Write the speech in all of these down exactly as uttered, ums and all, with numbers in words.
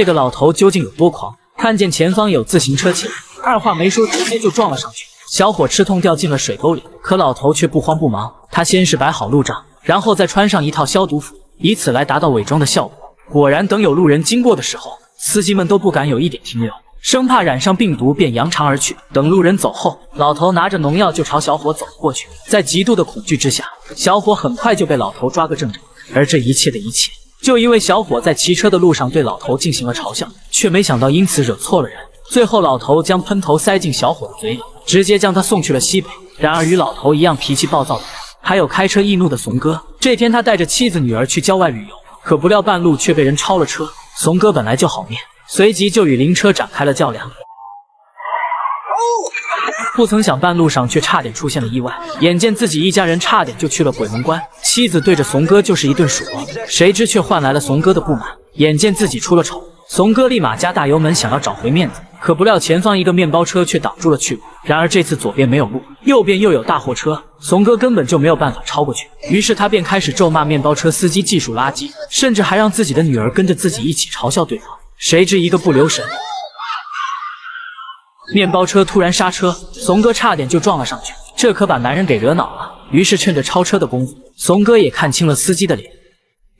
这个老头究竟有多狂？看见前方有自行车前，二话没说直接就撞了上去。小伙吃痛掉进了水沟里，可老头却不慌不忙。他先是摆好路障，然后再穿上一套消毒服，以此来达到伪装的效果。果然，等有路人经过的时候，司机们都不敢有一点停留，生怕染上病毒便扬长而去。等路人走后，老头拿着农药就朝小伙走了过去。在极度的恐惧之下，小伙很快就被老头抓个正着。而这一切的一切，就因为小伙在骑车的路上对老头进行了嘲笑，却没想到因此惹错了人。最后，老头将喷头塞进小伙的嘴里，直接将他送去了西北。然而，与老头一样脾气暴躁的人，还有开车易怒的怂哥。这天，他带着妻子女儿去郊外旅游，可不料半路却被人超了车。怂哥本来就好面，随即就与灵车展开了较量。不曾想，半路上却差点出现了意外。眼见自己一家人差点就去了鬼门关，妻子对着怂哥就是一顿数落，谁知却换来了怂哥的不满。眼见自己出了丑，怂哥立马加大油门想要找回面子，可不料前方一个面包车却挡住了去路。然而这次左边没有路，右边又有大货车，怂哥根本就没有办法超过去。于是他便开始咒骂面包车司机技术垃圾，甚至还让自己的女儿跟着自己一起嘲笑对方。谁知一个不留神，面包车突然刹车，怂哥差点就撞了上去，这可把男人给惹恼了。于是趁着超车的功夫，怂哥也看清了司机的脸，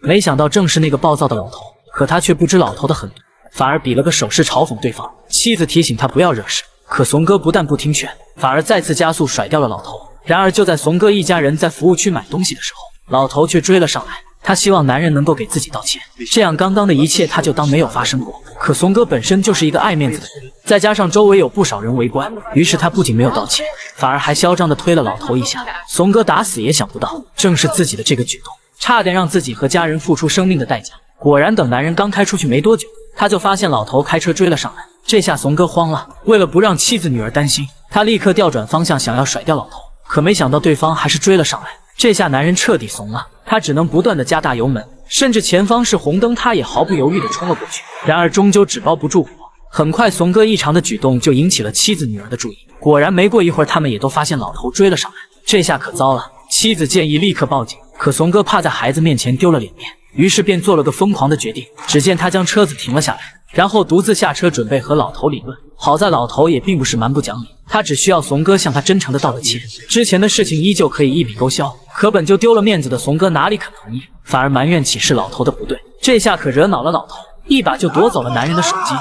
没想到正是那个暴躁的老头。可他却不知老头的狠毒，反而比了个手势嘲讽对方。妻子提醒他不要惹事，可怂哥不但不听劝，反而再次加速甩掉了老头。然而就在怂哥一家人在服务区买东西的时候，老头却追了上来。他希望男人能够给自己道歉，这样刚刚的一切他就当没有发生过。可怂哥本身就是一个爱面子的人，再加上周围有不少人围观，于是他不仅没有道歉，反而还嚣张地推了老头一下。怂哥打死也想不到，正是自己的这个举动，差点让自己和家人付出生命的代价。果然，等男人刚开出去没多久，他就发现老头开车追了上来。这下怂哥慌了，为了不让妻子女儿担心，他立刻调转方向想要甩掉老头，可没想到对方还是追了上来。这下男人彻底怂了，他只能不断的加大油门，甚至前方是红灯，他也毫不犹豫的冲了过去。然而终究纸包不住火，很快怂哥异常的举动就引起了妻子女儿的注意。果然没过一会儿，他们也都发现老头追了上来，这下可糟了。妻子建议立刻报警，可怂哥怕在孩子面前丢了脸面，于是便做了个疯狂的决定。只见他将车子停了下来，然后独自下车准备和老头理论。好在老头也并不是蛮不讲理，他只需要怂哥向他真诚的道个歉，之前的事情依旧可以一笔勾销。可本就丢了面子的怂哥哪里肯同意，反而埋怨起是老头的不对。这下可惹恼了老头，一把就夺走了男人的手机。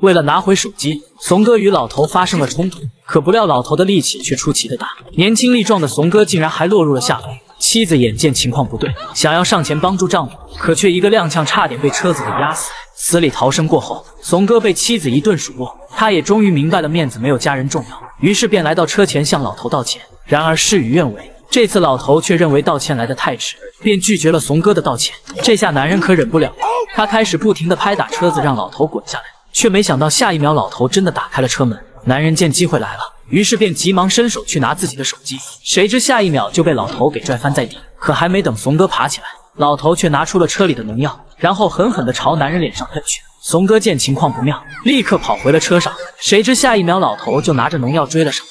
为了拿回手机，怂哥与老头发生了冲突，可不料老头的力气却出奇的大，年轻力壮的怂哥竟然还落入了下风。妻子眼见情况不对，想要上前帮助丈夫，可却一个踉跄差点被车子给压死。死里逃生过后，怂哥被妻子一顿数落，他也终于明白了面子没有家人重要，于是便来到车前向老头道歉。然而事与愿违，这次老头却认为道歉来得太迟，便拒绝了怂哥的道歉。这下男人可忍不了，他开始不停地拍打车子让老头滚下来，却没想到下一秒老头真的打开了车门。男人见机会来了，于是便急忙伸手去拿自己的手机，谁知下一秒就被老头给拽翻在地。可还没等怂哥爬起来，老头却拿出了车里的农药，然后狠狠地朝男人脸上喷去。怂哥见情况不妙，立刻跑回了车上，谁知下一秒老头就拿着农药追了上来。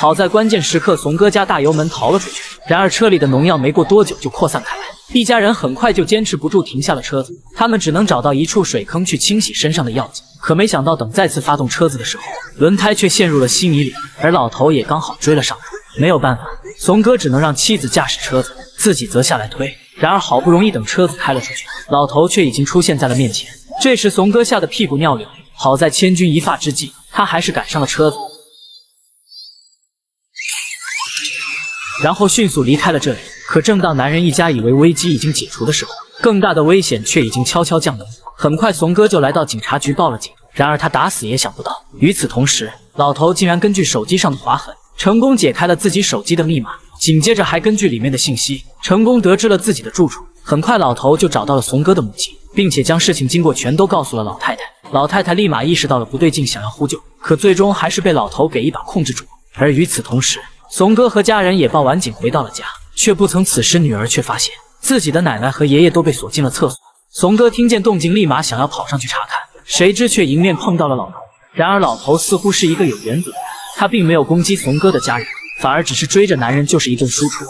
好在关键时刻，怂哥加大油门逃了出去。然而车里的农药没过多久就扩散开来，一家人很快就坚持不住停下了车子。他们只能找到一处水坑去清洗身上的药剂，可没想到等再次发动车子的时候，轮胎却陷入了稀泥里，而老头也刚好追了上来。没有办法，怂哥只能让妻子驾驶车子，自己则下来推。然而好不容易等车子开了出去，老头却已经出现在了面前。这时怂哥吓得屁股尿流，好在千钧一发之际，他还是赶上了车子，然后迅速离开了这里。可正当男人一家以为危机已经解除的时候，更大的危险却已经悄悄降临。很快怂哥就来到警察局报了警，然而他打死也想不到，与此同时，老头竟然根据手机上的划痕成功解开了自己手机的密码，紧接着还根据里面的信息成功得知了自己的住处。很快老头就找到了怂哥的母亲，并且将事情经过全都告诉了老太太。老太太立马意识到了不对劲，想要呼救，可最终还是被老头给一把控制住。而与此同时，怂哥和家人也报完警回到了家，却不曾此时女儿却发现自己的奶奶和爷爷都被锁进了厕所。怂哥听见动静立马想要跑上去查看，谁知却迎面碰到了老头。然而老头似乎是一个有原则的人，他并没有攻击怂哥的家人，反而只是追着男人就是一顿输出。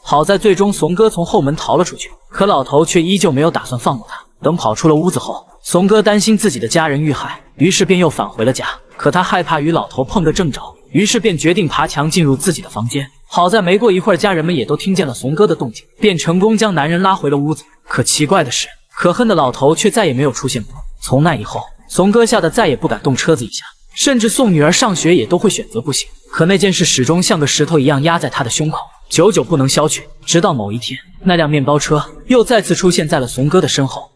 好在最终怂哥从后门逃了出去，可老头却依旧没有打算放过他。等跑出了屋子后，怂哥担心自己的家人遇害，于是便又返回了家。可他害怕与老头碰个正着，于是便决定爬墙进入自己的房间。好在没过一会儿，家人们也都听见了怂哥的动静，便成功将男人拉回了屋子。可奇怪的是，可恨的老头却再也没有出现过。从那以后，怂哥吓得再也不敢动车子一下，甚至送女儿上学也都会选择步行。可那件事始终像个石头一样压在他的胸口，久久不能消去。直到某一天，那辆面包车又再次出现在了怂哥的身后。